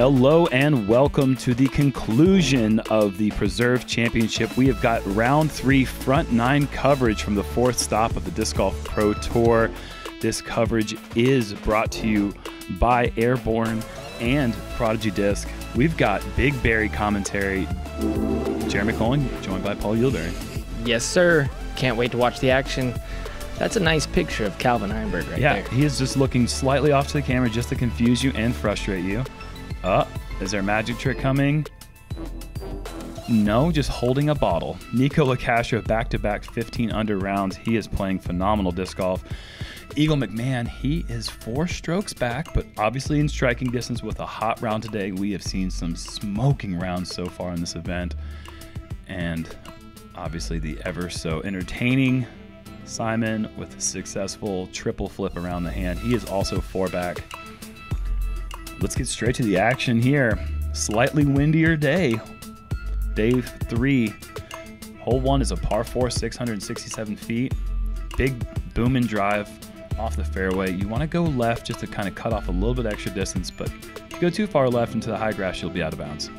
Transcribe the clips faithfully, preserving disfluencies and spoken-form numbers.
Hello and welcome to the conclusion of the Preserve Championship. We have got round three front nine coverage from the fourth stop of the Disc Golf Pro Tour. This coverage is brought to you by Airborne and Prodigy Disc. We've got Big Berry commentary. Jeremy Koling, joined by Paul Ulibarri. Yes, sir. Can't wait to watch the action. That's a nice picture of Calvin Heimburg right yeah, there. Yeah, he is just looking slightly off to the camera just to confuse you and frustrate you. Uh, is there a magic trick coming? No, just holding a bottle. Nikko Locastro, back-to-back fifteen under rounds. He is playing phenomenal disc golf. Eagle McMahon, he is four strokes back, but obviously in striking distance with a hot round today. We have seen some smoking rounds so far in this event. And obviously the ever-so-entertaining Simon with a successful triple flip around the hand. He is also four back. Let's get straight to the action here. Slightly windier day. Day three. Hole one is a par four, six hundred sixty-seven feet. Big booming drive off the fairway. You want to go left just to kind of cut off a little bit extra distance, but if you go too far left into the high grass, you'll be out of bounds.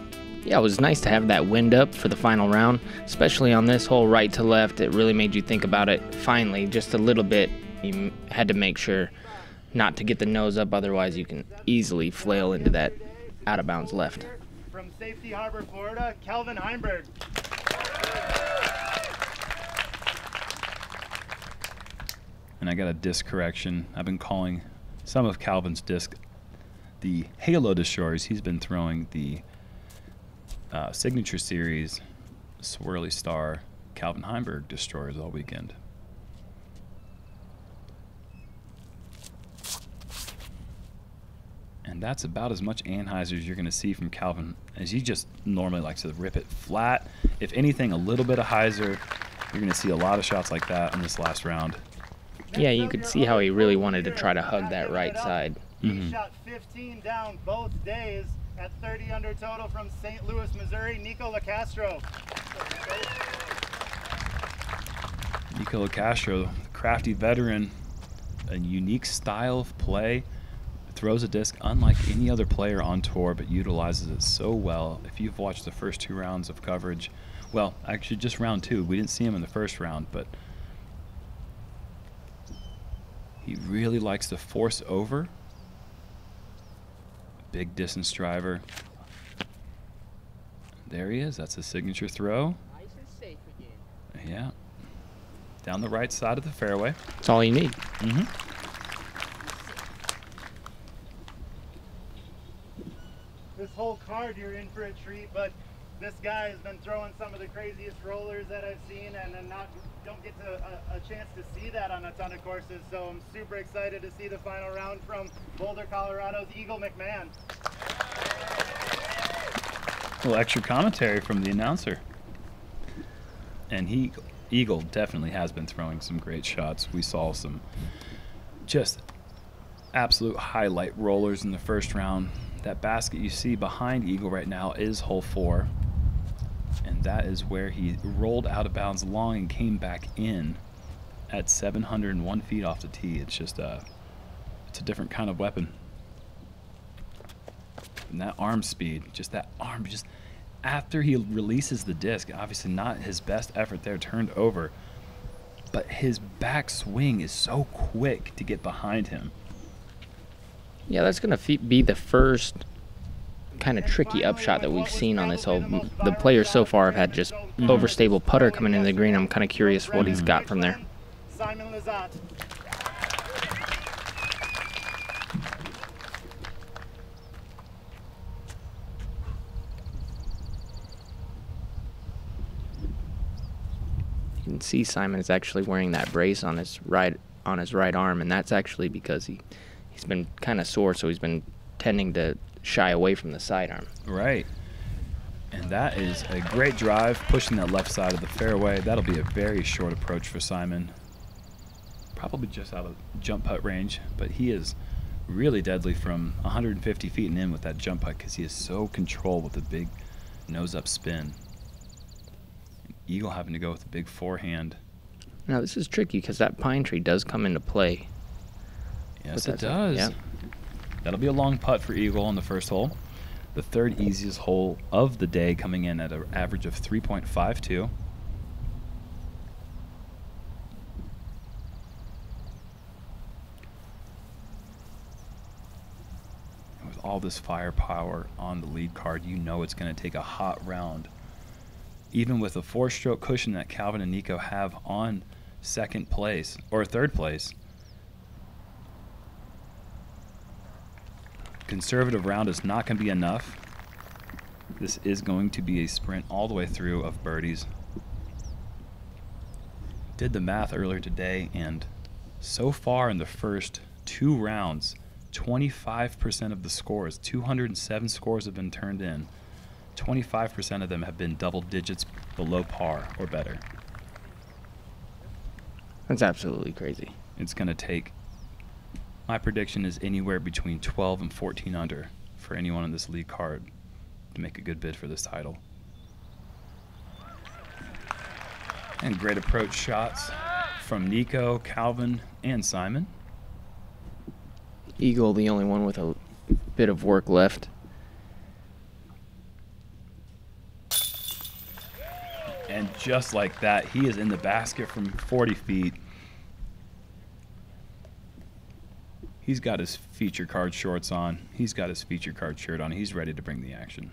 Yeah, it was nice to have that wind up for the final round, especially on this hole right to left. It really made you think about it finally just a little bit. You had to make sure not to get the nose up, otherwise you can easily flail into that out-of-bounds left. From Safety Harbor, Florida, Calvin Heimburg. And I got a disc correction. I've been calling some of Calvin's disc the Halo Destroyers. He's been throwing the uh, Signature Series Swirly Star Calvin Heimburg Destroyers all weekend. And that's about as much anhyzer as you're going to see from Calvin, as he just normally likes to rip it flat. If anything, a little bit of hyzer. You're going to see a lot of shots like that in this last round. Yeah, you could see how he really wanted to try to hug that right side. Mm-hmm. He shot fifteen down both days at thirty under total from Saint Louis, Missouri, Nikko Locastro. Nikko Locastro, crafty veteran, a unique style of play. Throws a disc unlike any other player on tour, but utilizes it so well. If you've watched the first two rounds of coverage, well, actually just round two, we didn't see him in the first round, but he really likes to force over. Big distance driver. There he is, that's his signature throw. Nice and safe again. Yeah, down the right side of the fairway. That's all you need. Mm-hmm. This whole card, you're in for a treat, but this guy has been throwing some of the craziest rollers that I've seen, and then not don't get to a, a chance to see that on a ton of courses. So I'm super excited to see the final round from Boulder, Colorado's Eagle McMahon. A little extra commentary from the announcer. And he, Eagle, definitely has been throwing some great shots. We saw some just absolute highlight rollers in the first round. That basket you see behind Eagle right now is hole four, and that is where he rolled out of bounds long and came back in at seven hundred one feet off the tee. It's just a, it's a different kind of weapon. And that arm speed, just that arm, just after he releases the disc, obviously not his best effort there, turned over, but his back swing is so quick to get behind him. Yeah, that's going to be the first kind of tricky upshot that we've seen on this hole. The players so far have had just mm-hmm. overstable putter coming into the green. I'm kind of curious what mm-hmm. he's got from there. Simon Lizotte. You can see Simon is actually wearing that brace on his right on his right arm, and that's actually because he. He's been kind of sore, so he's been tending to shy away from the sidearm. Right. And that is a great drive, pushing that left side of the fairway. That'll be a very short approach for Simon. Probably just out of jump putt range, but he is really deadly from one hundred fifty feet and in with that jump putt because he is so controlled with the big nose-up spin. And Eagle having to go with the big forehand. Now, this is tricky because that pine tree does come into play. Yes, it does. Yep. That'll be a long putt for Eagle on the first hole. the third easiest hole of the day, coming in at an average of three point five two. With all this firepower on the lead card, you know it's going to take a hot round. Even with a four-stroke cushion that Calvin and Nikko have on second place, or third place, conservative round is not going to be enough. This is going to be a sprint all the way through of birdies. Did the math earlier today, and so far in the first two rounds, twenty-five percent of the scores, two hundred seven scores have been turned in. twenty-five percent of them have been double digits below par or better. That's absolutely crazy. It's going to take, my prediction is anywhere between twelve and fourteen under for anyone on this lead card to make a good bid for this title. And great approach shots from Nikko, Calvin, and Simon. Eagle, the only one with a bit of work left. And just like that, he is in the basket from forty feet. He's got his feature card shorts on. He's got his feature card shirt on. He's ready to bring the action.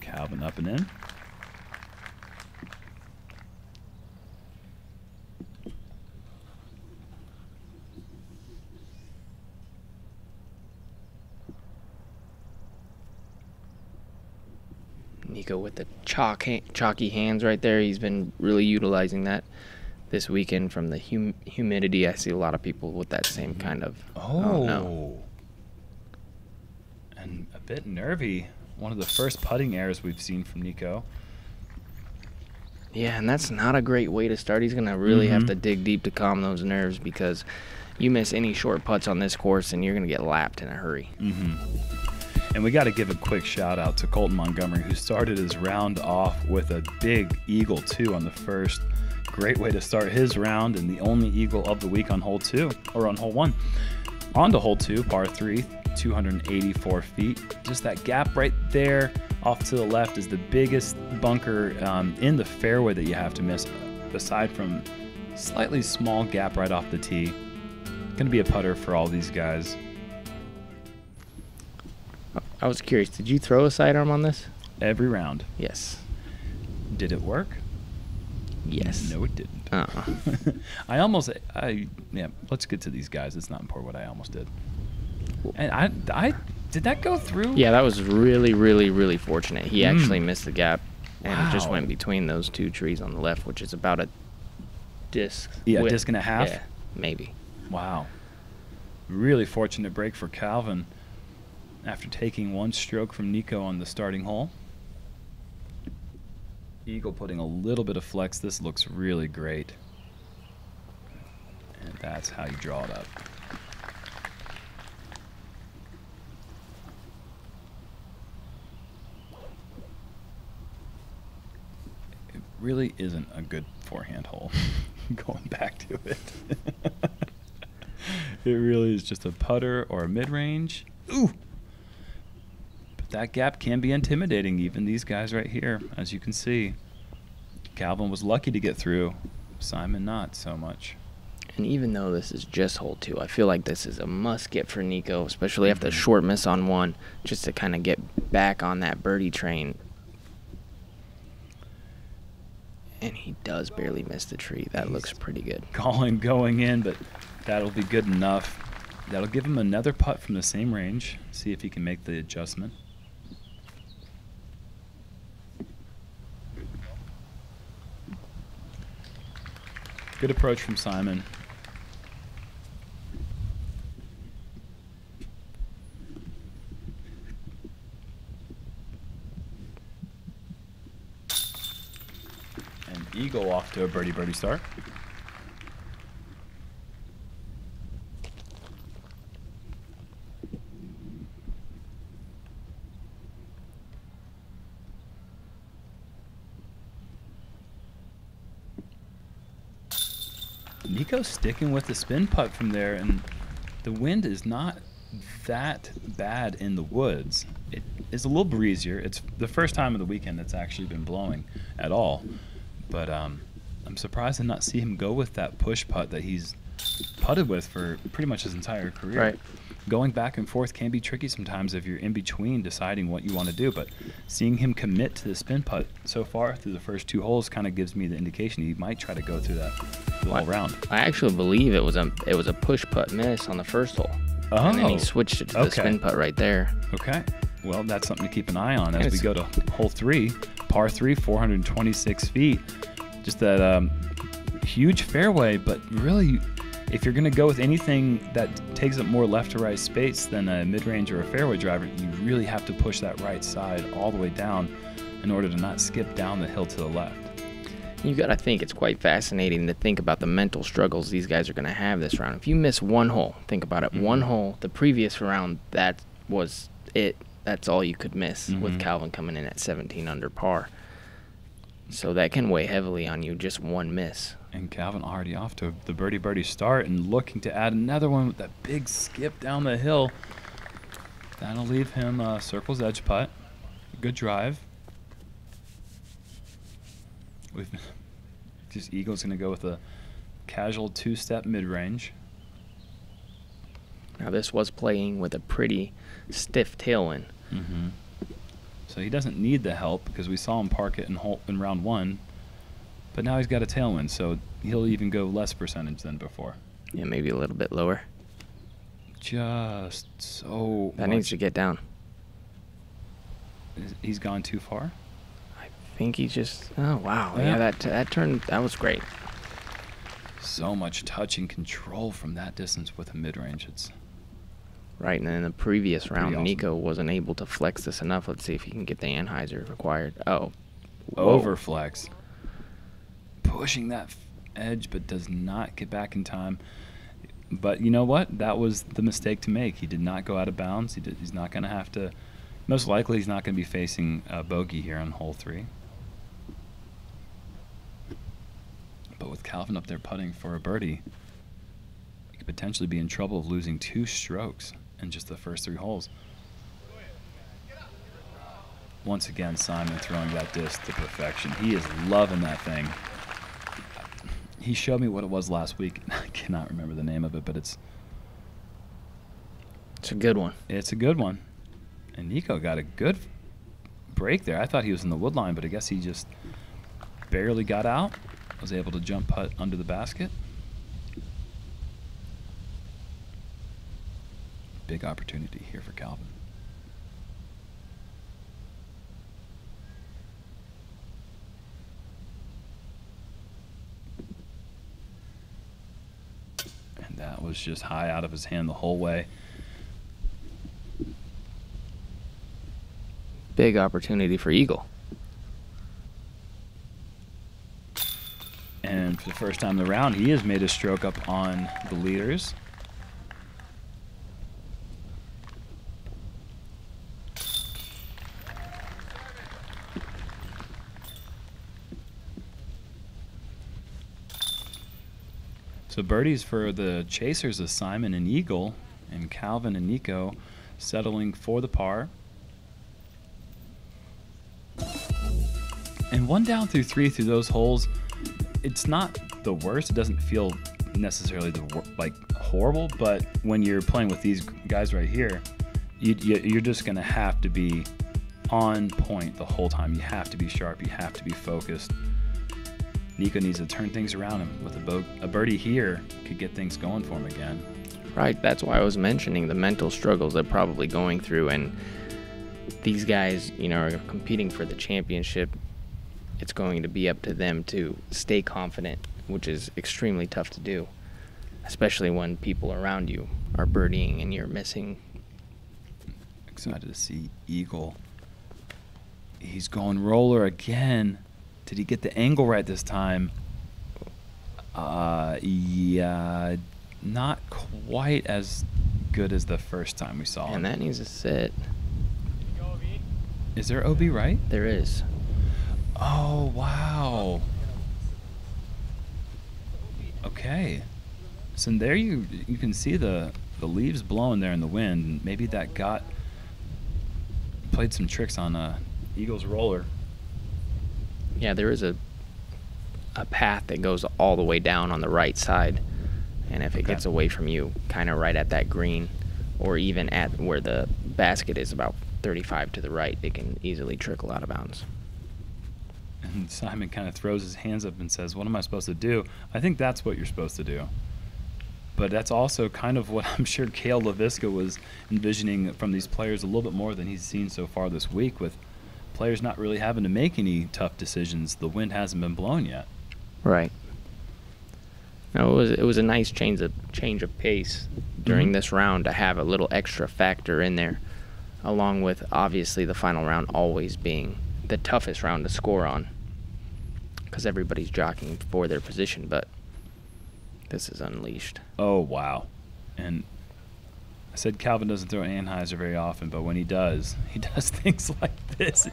Calvin up and in. Nikko with the chalk ha chalky hands right there. He's been really utilizing that this weekend from the hum humidity. I see a lot of people with that same kind of. Oh, oh no. And a bit nervy. One of the first putting errors we've seen from Nikko. Yeah, and that's not a great way to start. He's going to really mm-hmm. have to dig deep to calm those nerves, because you miss any short putts on this course and you're going to get lapped in a hurry. Mm-hmm. And we got to give a quick shout out to Colton Montgomery, who started his round off with a big eagle two on the first. Great way to start his round, and the only eagle of the week on hole two, or on hole one. On to hole two, par three, two hundred eighty-four feet. Just that gap right there off to the left is the biggest bunker um, in the fairway that you have to miss, aside from slightly small gap right off the tee. Going to be a putter for all these guys. I was curious, did you throw a sidearm on this? Every round. Yes. Did it work? Yes. No, it didn't. Uh-uh. I almost, I, yeah, let's get to these guys. It's not important what I almost did. And I, I, did that go through? Yeah, that was really, really, really fortunate. He mm. actually missed the gap and wow. just went between those two trees on the left, which is about a disc. Yeah, width. A disc and a half? Yeah, maybe. Wow. Really fortunate break for Calvin. After taking one stroke from Nikko on the starting hole. Eagle putting a little bit of flex. This looks really great. And that's how you draw it up. It really isn't a good forehand hole, going back to it. It really is just a putter or a mid-range. Ooh! That gap can be intimidating, even these guys right here, as you can see. Calvin was lucky to get through, Simon not so much. And even though this is just hole two, I feel like this is a must get for Nikko, especially after a short miss on one, just to kind of get back on that birdie train. And he does barely miss the tree. That He's looks pretty good. Calling going in, but that'll be good enough. That'll give him another putt from the same range, see if he can make the adjustment. Good approach from Simon. And Eagle off to a birdie birdie start. Nikko's sticking with the spin putt from there, and the wind is not that bad in the woods. It is a little breezier. It's the first time of the weekend that's actually been blowing at all. But um, I'm surprised to not see him go with that push putt that he's putted with for pretty much his entire career. Right. Going back and forth can be tricky sometimes if you're in between deciding what you want to do, but seeing him commit to the spin putt so far through the first two holes kind of gives me the indication he might try to go through that whole well, round. I actually believe it was a it was a push putt miss on the first hole. Oh. And then he switched it to okay. the spin putt right there. Okay. Well, that's something to keep an eye on as we go to hole three, par three, four hundred twenty-six feet. Just that um, huge fairway, but really, if you're going to go with anything that takes up more left to right space than a mid-range or a fairway driver, you really have to push that right side all the way down in order to not skip down the hill to the left. You got to think it's quite fascinating to think about the mental struggles these guys are going to have this round. If you miss one hole, think about it. Mm-hmm. One hole, the previous round, that was it. That's all you could miss mm-hmm. with Calvin coming in at seventeen under par. So that can weigh heavily on you, just one miss. And Calvin already off to the birdie birdie start and looking to add another one with that big skip down the hill. That'll leave him a circle's edge putt. Good drive. With just Eagle's going to go with a casual two-step mid-range. Now this was playing with a pretty stiff tailwind. Mm-hmm. So he doesn't need the help because we saw him park it in, hole, in round one. But now he's got a tailwind, so he'll even go less percentage than before. Yeah, maybe a little bit lower. Just so That much. Needs to get down. He's gone too far? I think he just, oh, wow. Yeah, yeah that, that turned, that was great. So much touch and control from that distance with a mid-range. It's Right, and then in the previous round, awesome. Nikko wasn't able to flex this enough. Let's see if he can get the Anheuser required. Oh. Overflex. Pushing that edge, but does not get back in time. But you know what? That was the mistake to make. He did not go out of bounds. He did, he's not going to have to. Most likely, he's not going to be facing a bogey here on hole three. But with Calvin up there putting for a birdie, he could potentially be in trouble of losing two strokes in just the first three holes. Once again, Simon throwing that disc to perfection. He is loving that thing. He showed me what it was last week. I cannot remember the name of it, but it's... It's a good one. It's a good one. And Nikko got a good break there. I thought he was in the wood line, but I guess he just barely got out, was able to jump putt under the basket. Big opportunity here for Calvin. That was just high out of his hand the whole way. Big opportunity for Eagle. And for the first time in the round, he has made a stroke up on the leaders. So birdies for the chasers of Simon and Eagle, and Calvin and Nikko settling for the par. And one down through three through those holes, it's not the worst. It doesn't feel necessarily the, like horrible, but when you're playing with these guys right here, you, you, you're just gonna have to be on point the whole time. You have to be sharp, you have to be focused. Nikko needs to turn things around, and with a, a birdie here could get things going for him again. Right, that's why I was mentioning the mental struggles they're probably going through, and these guys, you know, are competing for the championship. It's going to be up to them to stay confident, which is extremely tough to do, especially when people around you are birdieing and you're missing. Excited to see Eagle. He's going roller again. Did he get the angle right this time? Uh, yeah, not quite as good as the first time we saw him. And that needs to sit. Is there O B right? There is. Oh, wow. Okay. So there you you can see the the leaves blowing there in the wind. Maybe that got played some tricks on uh, Eagle's roller. Yeah, there is a a path that goes all the way down on the right side, and if it okay. gets away from you, kind of right at that green, or even at where the basket is about thirty-five to the right, it can easily trickle out of bounds. And Simon kind of throws his hands up and says, what am I supposed to do? I think that's what you're supposed to do. But that's also kind of what I'm sure Cale LaVisca was envisioning from these players a little bit more than he's seen so far this week, with players not really having to make any tough decisions. The wind hasn't been blown yet. Right. No, it was it was a nice change of change of pace during mm-hmm. this round to have a little extra factor in there, along with obviously the final round always being the toughest round to score on, because everybody's jockeying for their position. But this is unleashed. Oh wow! And I said Calvin doesn't throw an Anheuser very often, but when he does, he does things like this,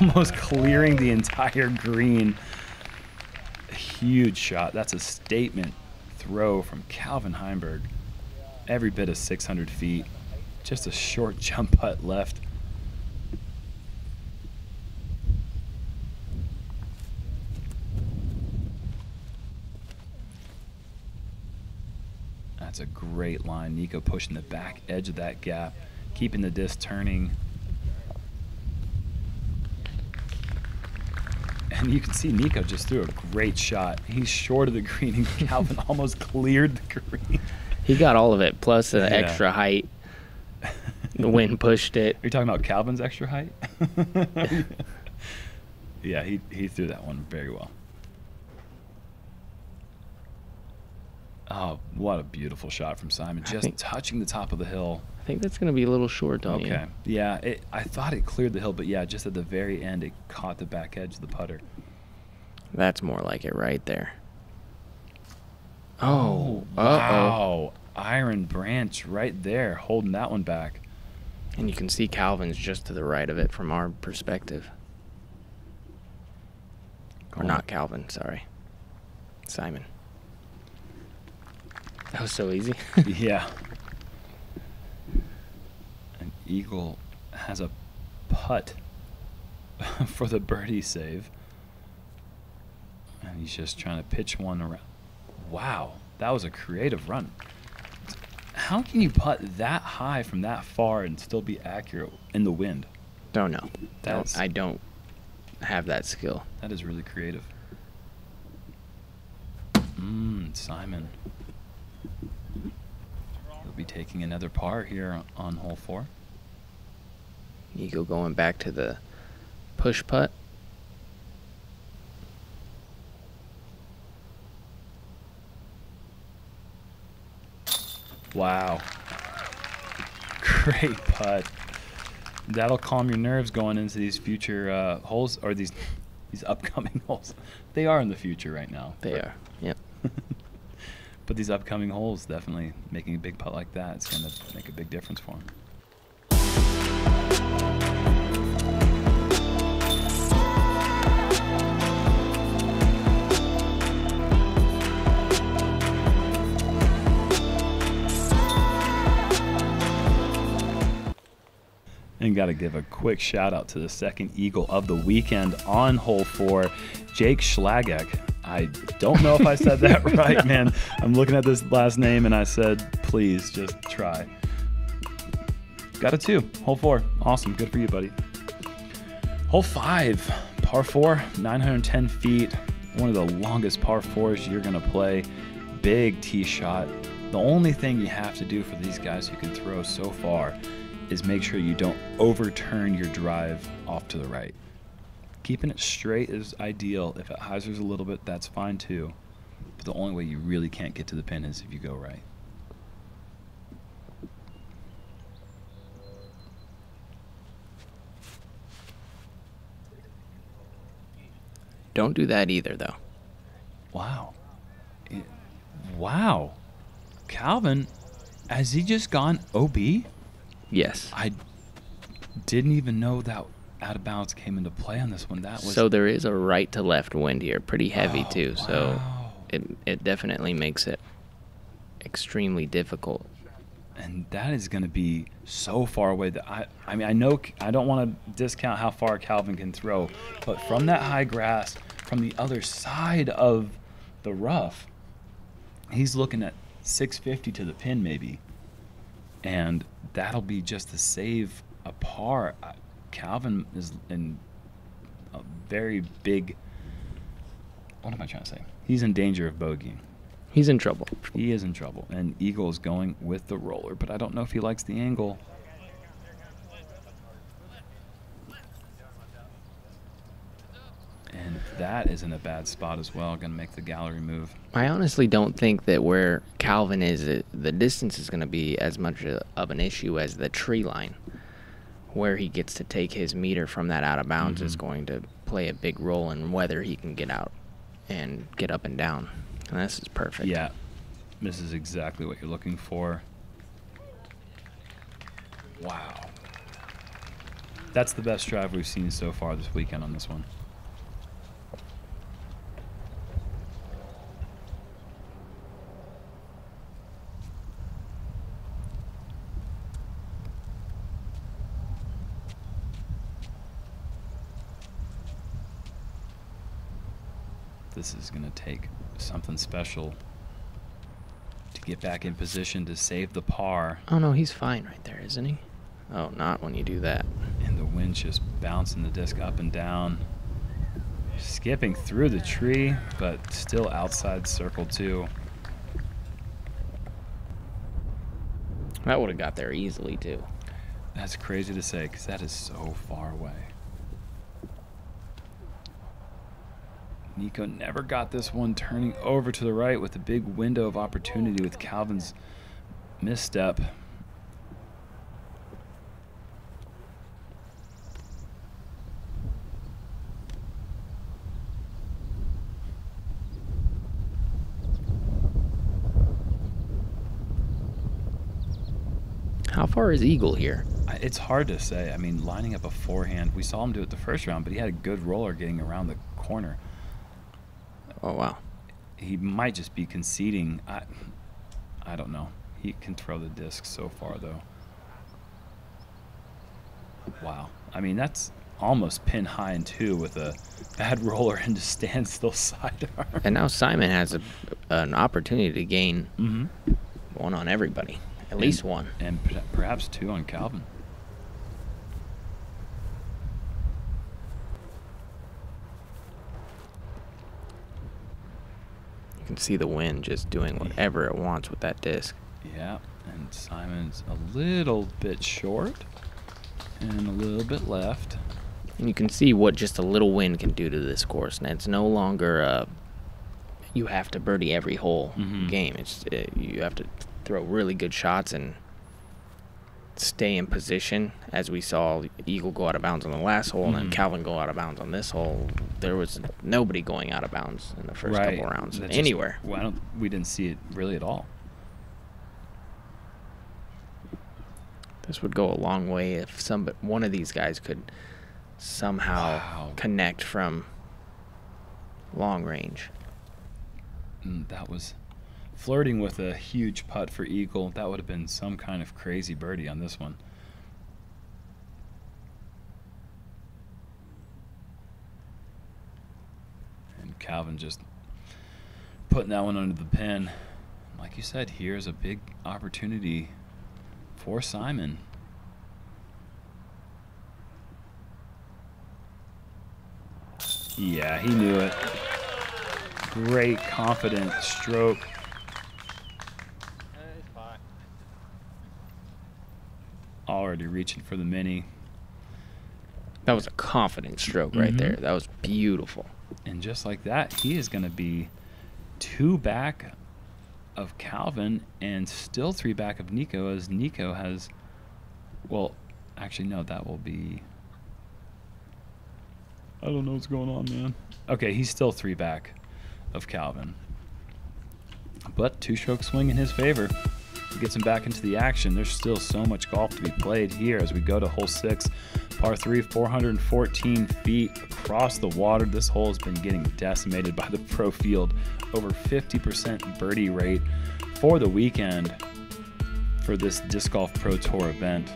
almost clearing the entire green. Huge shot. That's a statement throw from Calvin Heimburg. Every bit of six hundred feet. Just a short jump putt left. That's a great line. Nikko pushing the back edge of that gap, keeping the disc turning. And you can see Nikko just threw a great shot. He's short of the green, and Calvin almost cleared the green. He got all of it, plus the yeah. extra height. The wind pushed it. Are you talking about Calvin's extra height? Yeah, he, he threw that one very well. Oh, what a beautiful shot from Simon. Just think, touching the top of the hill. I think that's going to be a little short, don't okay. you? Okay. Yeah, it, I thought it cleared the hill, but yeah, just at the very end, it caught the back edge of the putter. That's more like it right there. Oh, oh wow. Uh-oh. Iron branch right there, holding that one back. And you can see Calvin's just to the right of it from our perspective. Cool. Or not Calvin, sorry. Simon. That was so easy. Yeah. An Eagle has a putt for the birdie save. And he's just trying to pitch one around. Wow, that was a creative run. How can you putt that high from that far and still be accurate in the wind? Don't know. That's, I don't have that skill. That is really creative. Mmm, Simon. He'll be taking another par here on hole four. Eagle going back to the push putt. Wow. Great putt. That'll calm your nerves going into these future uh, holes, or these these upcoming holes. They are in the future right now. They are, yep. But these upcoming holes, definitely making a big putt like that, it's going to make a big difference for him. And got to give a quick shout out to the second Eagle of the weekend on hole four, Jake Schlageck. I don't know if I said that right, no. man. I'm looking at this last name, and I said, please, just try. Got a two, hole four. Awesome, good for you, buddy. Hole five, par four, nine hundred ten feet. One of the longest par fours you're going to play. Big tee shot. The only thing you have to do for these guys who can throw so far is make sure you don't overturn your drive off to the right. Keeping it straight is ideal. If it hyzers a little bit, that's fine too. But the only way you really can't get to the pin is if you go right. Don't do that either, though. Wow. It, wow. Calvin, has he just gone O B? Yes. I didn't even know that out of bounds came into play on this one. That was so there is a right to left wind here, pretty heavy oh, too. Wow. So it, it definitely makes it extremely difficult. And that is going to be so far away that I, I mean, I know I don't want to discount how far Calvin can throw, but from that high grass, from the other side of the rough, he's looking at six fifty to the pin maybe, and that'll be just to save a par. Calvin is in a very big, what am I trying to say? He's in danger of bogeying. He's in trouble. He is in trouble. And Eagle is going with the roller, but I don't know if he likes the angle. And that is in a bad spot as well, going to make the gallery move. I honestly don't think that where Calvin is, the distance is going to be as much of an issue as the tree line. Where he gets to take his meter from that out of bounds mm-hmm. is going to play a big role in whether he can get out and get up and down. And this is perfect. Yeah, this is exactly what you're looking for. Wow. That's the best drive we've seen so far this weekend on this one. This is going to take something special to get back in position to save the par. Oh no, he's fine right there, isn't he? Oh, not when you do that. And the wind's just bouncing the disc up and down, skipping through the tree, but still outside circle two. That would have got there easily too. That's crazy to say, because that is so far away. Nikko never got this one, turning over to the right with a big window of opportunity with Calvin's misstep. How far is Eagle here? It's hard to say. I mean, lining up a forehand, we saw him do it the first round, but he had a good roller getting around the corner. Oh, wow. He might just be conceding. I, I don't know. He can throw the disc so far, though. Wow. I mean, that's almost pin high in two with a bad roller and just standstill sidearm. And now Simon has a, an opportunity to gain mm-hmm. one on everybody, at and, least one. And perhaps two on Calvin. Can see the wind just doing whatever it wants with that disc. Yeah, and Simon's a little bit short and a little bit left. And you can see what just a little wind can do to this course. And it's no longer a you have to birdie every hole mm-hmm. game. It's it, you have to throw really good shots and stay in position. As we saw Eagle go out of bounds on the last hole mm-hmm. and then Calvin go out of bounds on this hole. There was nobody going out of bounds in the first right. couple rounds That's anywhere. Just, well, I don't, we didn't see it really at all. This would go a long way if some one of these guys could somehow wow. connect from long range. Mm, that was flirting with a huge putt for Eagle. That would have been some kind of crazy birdie on this one. And Calvin just putting that one under the pin. Like you said, here's a big opportunity for Simon. Yeah, he knew it. Great confident stroke. Already reaching for the mini. That was a confident stroke right mm-hmm. there. That was beautiful. And just like that, he is going to be two back of Calvin and still three back of Nikko, as Nikko has, well, actually, no, that will be, I don't know what's going on, man. Okay, he's still three back of Calvin. But two-stroke swing in his favor. Gets him back into the action. There's still so much golf to be played here as we go to hole six, par three, four hundred fourteen feet across the water. This hole has been getting decimated by the pro field. Over fifty percent birdie rate for the weekend for this Disc Golf Pro Tour event.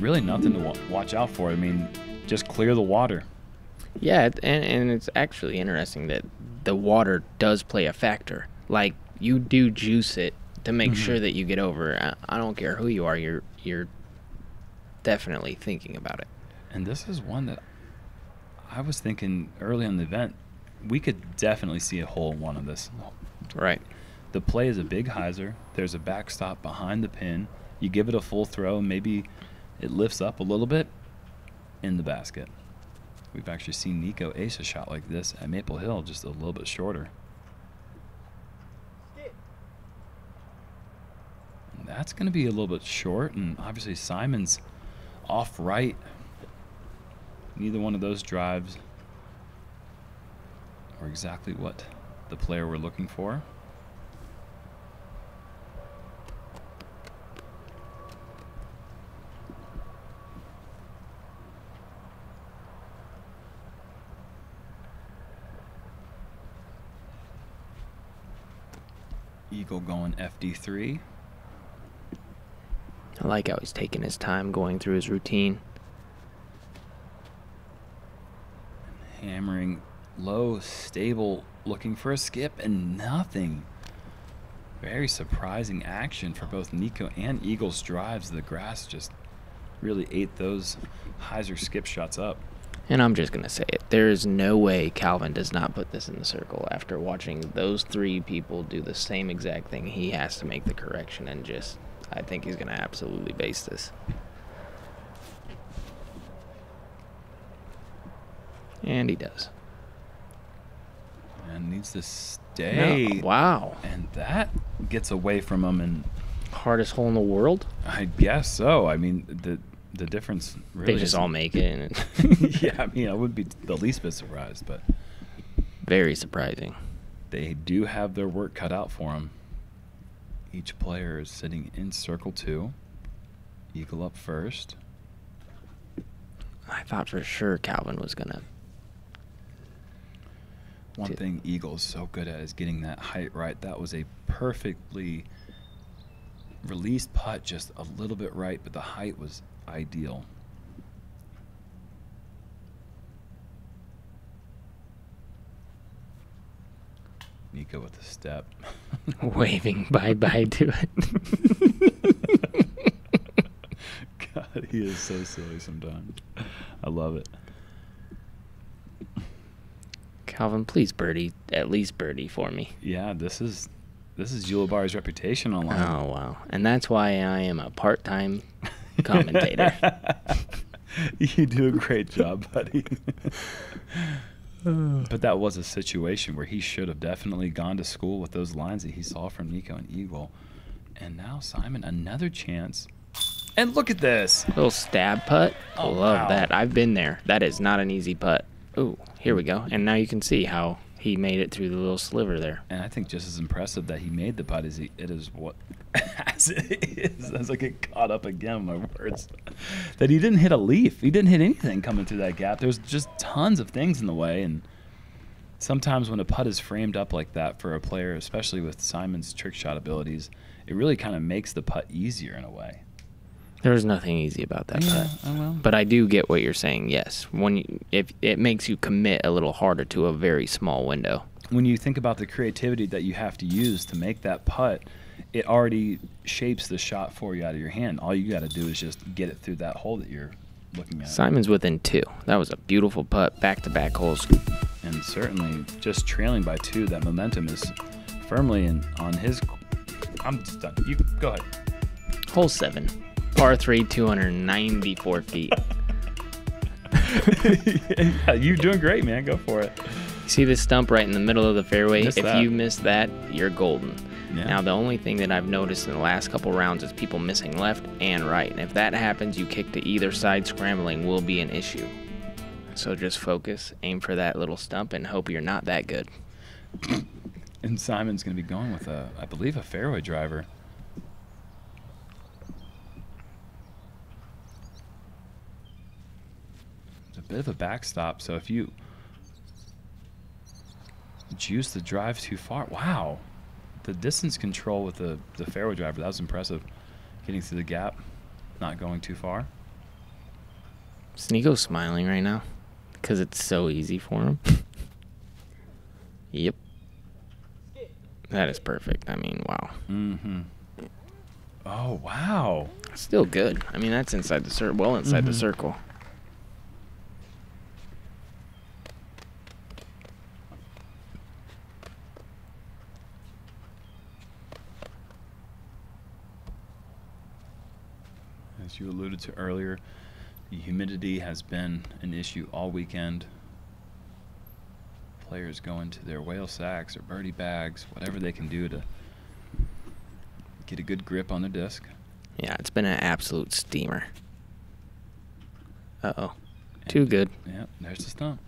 Really nothing to watch out for. I mean, just clear the water. Yeah, and, and it's actually interesting that the water does play a factor. Like, you do juice it to make mm-hmm. sure that you get over. I, I don't care who you are, you're you're definitely thinking about it. And this is one that I was thinking early in the event, we could definitely see a hole in one of this. Right. The play is a big hyzer. There's a backstop behind the pin. You give it a full throw, maybe it lifts up a little bit in the basket. We've actually seen Nikko ace a shot like this at Maple Hill, just a little bit shorter. And that's going to be a little bit short, and obviously Simon's off right. Neither one of those drives are exactly what the player we're looking for. Eagle going F D three. I like how he's taking his time going through his routine. And hammering low, stable, looking for a skip, and nothing. Very surprising action for both Nikko and Eagle's drives. The grass just really ate those hyzer skip shots up. And I'm just going to say it. There is no way Calvin does not put this in the circle after watching those three people do the same exact thing. He has to make the correction, and just, I think he's going to absolutely base this. And he does. And needs to stay. No, wow. And that gets away from him. And hardest hole in the world? I guess so. I mean, the... The difference really they just all make it. And yeah, I mean, I wouldn't be the least bit surprised, but very surprising. They do have their work cut out for them. Each player is sitting in circle two. Eagle up first. I thought for sure Calvin was gonna. One thing Eagle's so good at is getting that height right. That was a perfectly released putt, just a little bit right, but the height was ideal. Nikko with the step. Waving bye-bye to it. God, he is so silly sometimes. I love it. Calvin, please birdie, at least birdie for me. Yeah, this is this is Ulibarri's reputation online. Oh, wow. And that's why I am a part-time commentator. You do a great job, buddy. But that was a situation where he should have definitely gone to school with those lines that he saw from Nikko and Eagle. And now Simon, another chance. And look at this. Little stab putt. Oh, love wow. that. I've been there. That is not an easy putt. Ooh, here we go. And now you can see how he made it through the little sliver there. And I think just as impressive that he made the putt as he, it is what as it is, as I get caught up again my words, that he didn't hit a leaf. He didn't hit anything coming through that gap. There's just tons of things in the way, and sometimes when a putt is framed up like that for a player, especially with Simon's trick shot abilities, it really kind of makes the putt easier in a way. There was nothing easy about that yeah, putt. I but I do get what you're saying, yes. When you, if it makes you commit a little harder to a very small window. When you think about the creativity that you have to use to make that putt, it already shapes the shot for you out of your hand. All you got to do is just get it through that hole that you're looking at. Simon's within two. That was a beautiful putt, back-to-back holes. And certainly just trailing by two, that momentum is firmly in, on his... I'm just done. You go ahead. Hole seven. Par three, two hundred ninety-four feet. Yeah, you're doing great, man. Go for it. You see this stump right in the middle of the fairway? If that. you miss that, you're golden. Yeah. Now, the only thing that I've noticed in the last couple rounds is people missing left and right. And if that happens, you kick to either side. Scrambling will be an issue. So just focus, aim for that little stump, and hope you're not that good. And Simon's going to be going with, a, I believe, a fairway driver. bit of a backstop, so if you juice the drive too far, wow, the distance control with the, the fairway driver, that was impressive. Getting through the gap, not going too far. Sneako's smiling right now because it's so easy for him. Yep. That is perfect. I mean, wow. Mm-hmm. Oh, wow. Still good. I mean, that's inside the circle. Well, inside mm-hmm. the circle. As you alluded to earlier, the humidity has been an issue all weekend. Players go into their whale sacks or birdie bags, whatever they can do to get a good grip on the disc. Yeah, it's been an absolute steamer. Uh-oh. Too good. Yeah, there's the stump.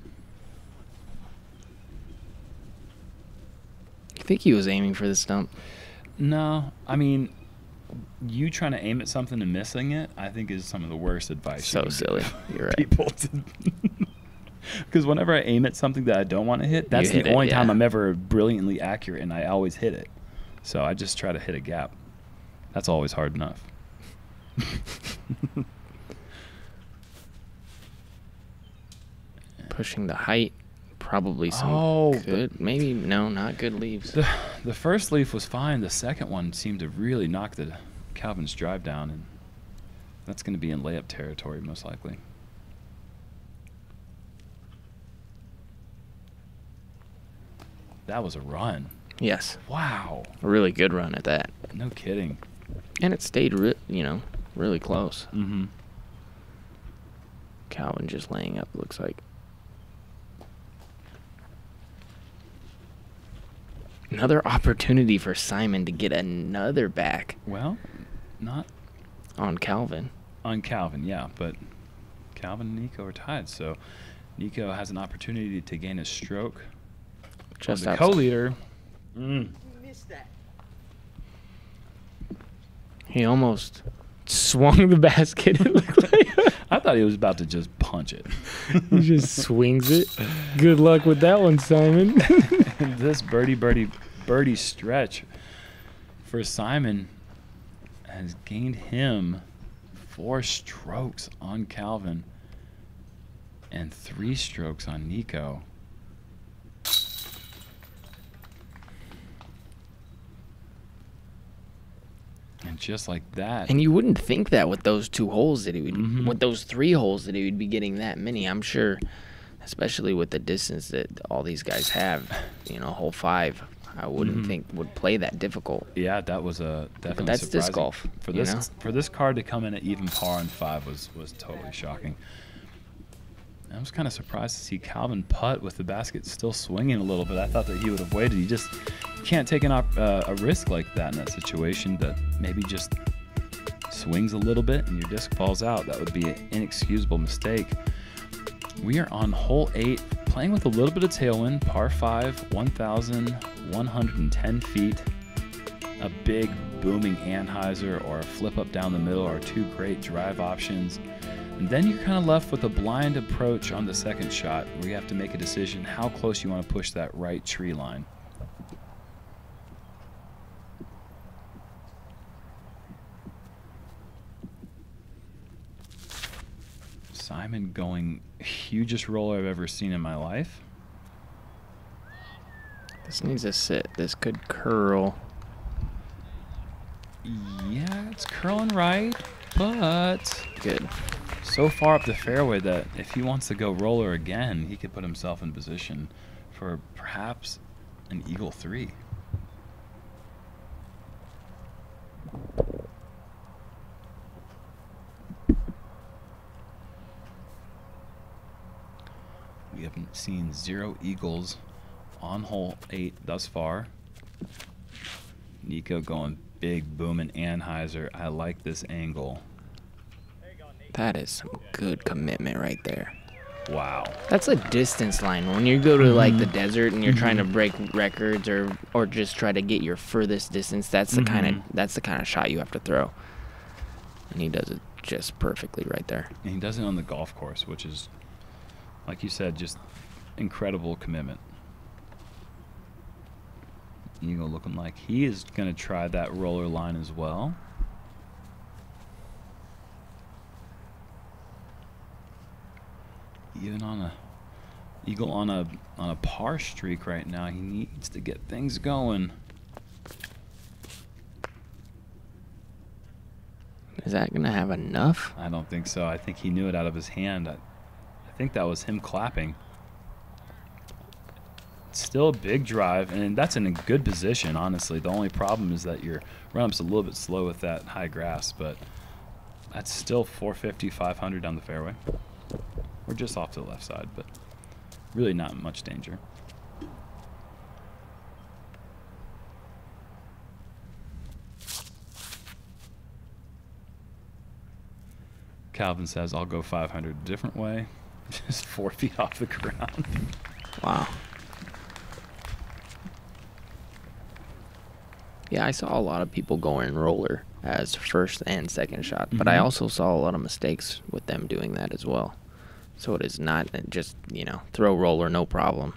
You think he was aiming for the stump? No, I mean, you trying to aim at something and missing it, I think is some of the worst advice. So you silly. You're right. People to because whenever I aim at something that I don't want to hit, that's hit the only it, yeah. time I'm ever brilliantly accurate, and I always hit it. So I just try to hit a gap. That's always hard enough. Pushing the height, probably some oh, good, maybe, no, not good leaves. The, the first leaf was fine. The second one seemed to really knock the Calvin's drive down, and that's going to be in layup territory most likely. That was a run. Yes. Wow. A really good run at that. No kidding. And it stayed, re you know, really close. Mm-hmm. Calvin just laying up, looks like. Another opportunity for Simon to get another back. Well, not... On Calvin. On Calvin, yeah. But Calvin and Nikko are tied, so Nikko has an opportunity to gain a stroke. Just the co-leader. Mm. He almost swung the basket. It looked like. I thought he was about to just punch it. He just swings it. Good luck with that one, Simon. This birdie, birdie, birdie stretch for Simon has gained him four strokes on Calvin and three strokes on Nikko. And just like that. And you wouldn't think that with those two holes that he would, mm-hmm. with those three holes that he would be getting that many. I'm sure, especially with the distance that all these guys have, you know, hole five, I wouldn't mm-hmm. think would play that difficult. Yeah, that was a definitely. But that's surprising. Disc golf. For this, you know? For this card to come in at even par on five was was totally shocking. I was kind of surprised to see Calvin putt with the basket still swinging a little bit. I thought that he would have waited. He just can't take an op uh, a risk like that in that situation, that maybe just swings a little bit and your disc falls out. That would be an inexcusable mistake. We are on hole eight, playing with a little bit of tailwind, par five, one thousand one hundred ten feet. A big booming Anheuser or a flip up down the middle are two great drive options. And then you're kind of left with a blind approach on the second shot, where you have to make a decision how close you want to push that right tree line. Simon going hugest roller I've ever seen in my life. This needs to sit. This could curl. Yeah, it's curling right, but... Good. So far up the fairway that if he wants to go roller again, he could put himself in position for perhaps an eagle three. We haven't seen zero eagles on hole eight thus far. Nikko going big booming Anheuser. I like this angle. That is some good commitment right there. Wow. That's a distance line. When you go to like the desert and you're mm-hmm. trying to break records or or just try to get your furthest distance, that's the mm-hmm. kind of that's the kind of shot you have to throw. And he does it just perfectly right there. And he does it on the golf course, which is like you said, just incredible commitment. Eagle looking like he is going to try that roller line as well. Even on a Eagle on a on a par streak right now, he needs to get things going. Is that going to have enough? I don't think so. I think he knew it out of his hand. I, I think that was him clapping. It's still a big drive, and that's in a good position, honestly. The only problem is that your run-up's a little bit slow with that high grass, but that's still four fifty, five hundred down the fairway. We're just off to the left side, but really not much danger. Calvin says, I'll go five hundred a different way. Just four feet off the ground. Wow. Yeah, I saw a lot of people going roller as first and second shot, but mm-hmm. I also saw a lot of mistakes with them doing that as well. So it is not just, you know, throw roller, no problem.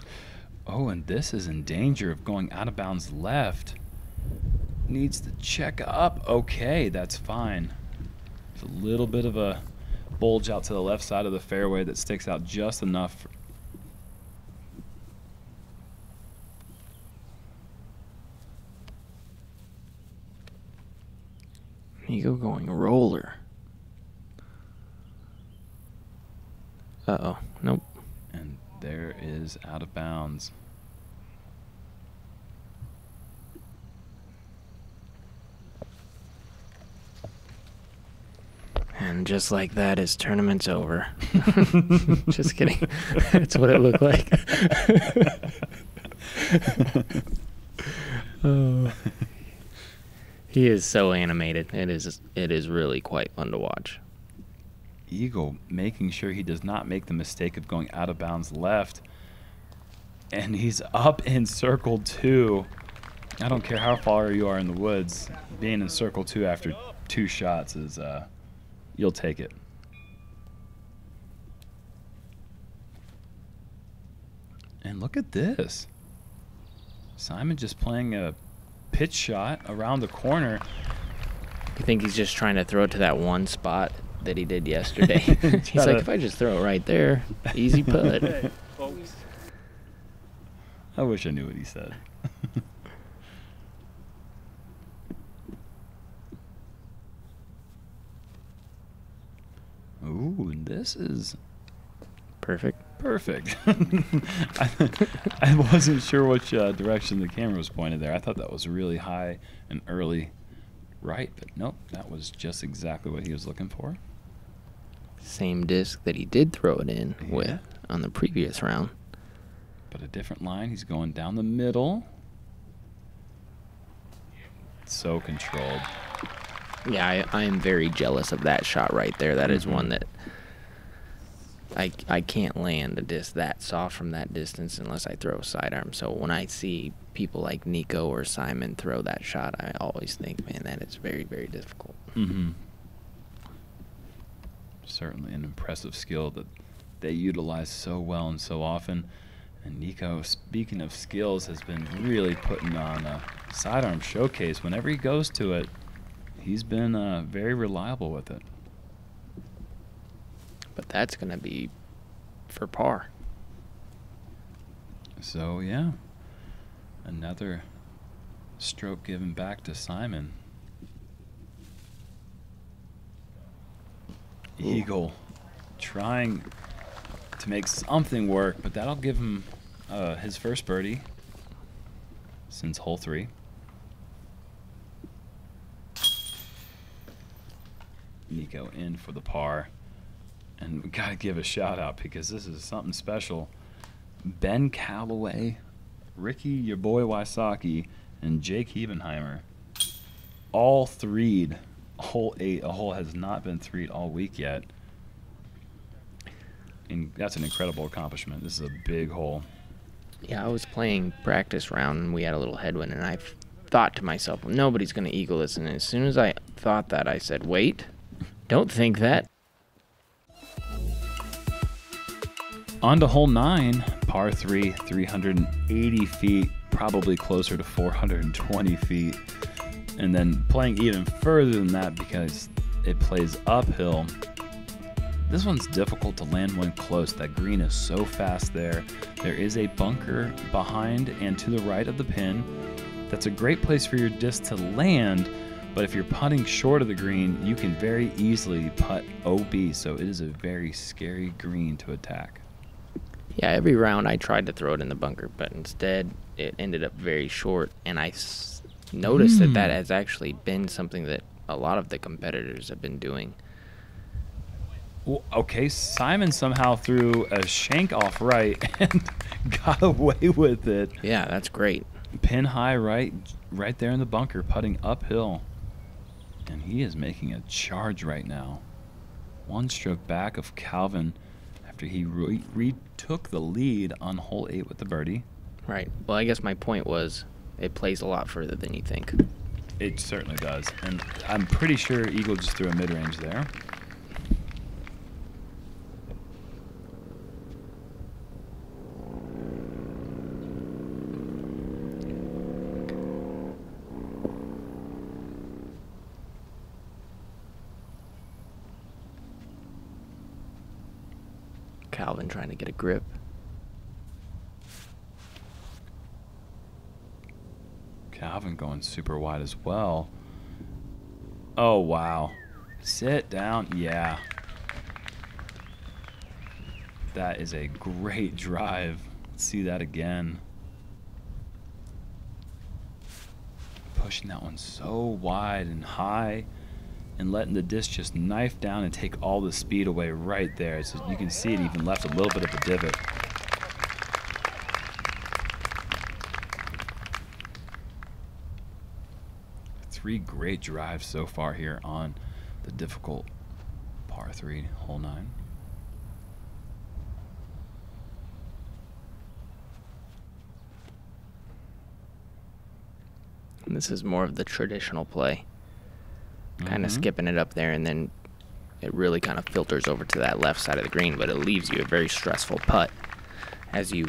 Oh, and this is in danger of going out of bounds left. Needs to check up. Okay, that's fine. It's a little bit of a bulge out to the left side of the fairway that sticks out just enough for Eagle going roller. Uh-oh. Nope. And there is out of bounds. And just like that, his tournament's over. Just kidding. That's what it looked like. Oh. He is so animated. It is it is really quite fun to watch. Eagle making sure he does not make the mistake of going out of bounds left. And he's up in circle two. I don't care how far you are in the woods. Being in circle two after two shots is, uh, you'll take it. And look at this. Simon just playing a pitch shot around the corner. You think he's just trying to throw it to that one spot that he did yesterday. He's like, if I just throw it right there, easy putt. Hey, I wish I knew what he said. Ooh, and this is perfect. Perfect. I, I wasn't sure which uh, direction the camera was pointed there. I thought that was really high and early right, but nope, that was just exactly what he was looking for. Same disc that he did throw it in yeah. with on the previous round. But a different line. He's going down the middle. So controlled. Yeah, I, I am very jealous of that shot right there. That mm-hmm. is one that... I, I can't land a disc that soft from that distance unless I throw a sidearm. So when I see people like Nikko or Simon throw that shot, I always think, man, that is very, very difficult. Mm-hmm. Certainly an impressive skill that they utilize so well and so often. And Nikko, speaking of skills, has been really putting on a sidearm showcase. Whenever he goes to it, he's been uh, very reliable with it. But that's going to be for par. So, yeah. Another stroke given back to Simon. Ooh. Eagle trying to make something work, but that'll give him uh, his first birdie since hole three. Nikko in for the par. And we gotta give a shout out because this is something special. Ben Callaway, Ricky, your boy Wysocki, and Jake Hebenheimer, all threed hole eight. A hole has not been threed all week yet, and that's an incredible accomplishment. This is a big hole. Yeah, I was playing practice round and we had a little headwind, and I thought to myself, well, nobody's gonna eagle this. And as soon as I thought that, I said, wait, don't think that. On to hole nine, par three, three hundred eighty feet, probably closer to four hundred twenty feet. And then playing even further than that because it plays uphill. This one's difficult to land one close. That green is so fast there. There is a bunker behind and to the right of the pin. That's a great place for your disc to land, but if you're putting short of the green, you can very easily putt O B, so it is a very scary green to attack. Yeah, every round I tried to throw it in the bunker, but instead it ended up very short, and I s noticed mm. that that has actually been something that a lot of the competitors have been doing. Well, okay, Simon somehow threw a shank off right and got away with it. Yeah, that's great. Pin high right, right there in the bunker, putting uphill. And he is making a charge right now. One stroke back of Calvin after he re retook the lead on hole eight with the birdie. Right. Well, I guess my point was it plays a lot further than you think. It certainly does. And I'm pretty sure Eagle just threw a mid-range there. Calvin trying to get a grip. Calvin going super wide as well. Oh, wow. Sit down. Yeah. That is a great drive. Let's see that again. Pushing that one so wide and high, and letting the disc just knife down and take all the speed away right there. So you can see it even left a little bit of a divot. Three great drives so far here on the difficult par three, hole nine. And this is more of the traditional play. Kind of mm-hmm. skipping it up there, and then it really kind of filters over to that left side of the green, but it leaves you a very stressful putt, as you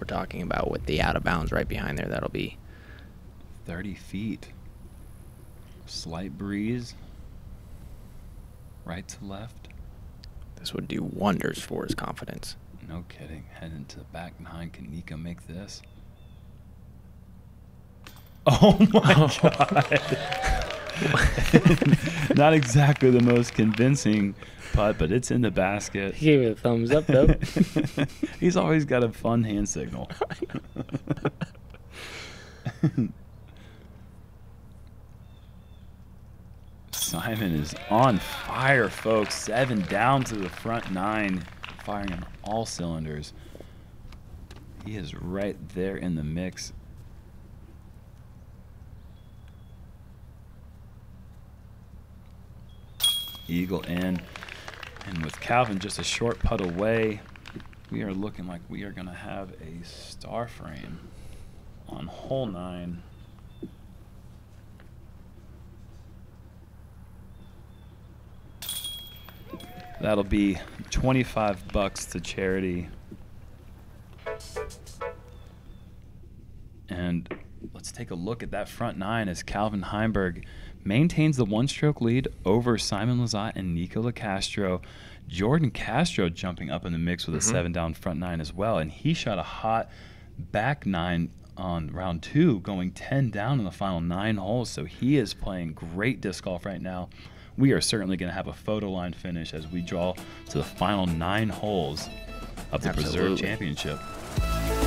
were talking about with the out of bounds right behind there. That'll be thirty feet. Slight breeze, right to left. This would do wonders for his confidence. No kidding. Heading to the back nine. Can Nikko make this? Oh my oh. God. Not exactly the most convincing putt, but it's in the basket. He gave it a thumbs up, though. He's always got a fun hand signal. Simon is on fire, folks. Seven down to the front nine, firing on all cylinders. He is right there in the mix. Eagle in, and with Calvin just a short putt away, we are looking like we are going to have a star frame on hole nine. That'll be twenty-five bucks to charity. And let's take a look at that front nine as Calvin Heimburg maintains the one-stroke lead over Simon Lizotte and Nikko Locastro. Jordan Castro jumping up in the mix with mm-hmm. a seven-down front nine as well, and he shot a hot back nine on round two, going ten down in the final nine holes, so he is playing great disc golf right now. We are certainly going to have a photo line finish as we draw to the final nine holes of the Absolutely. Preserve Championship.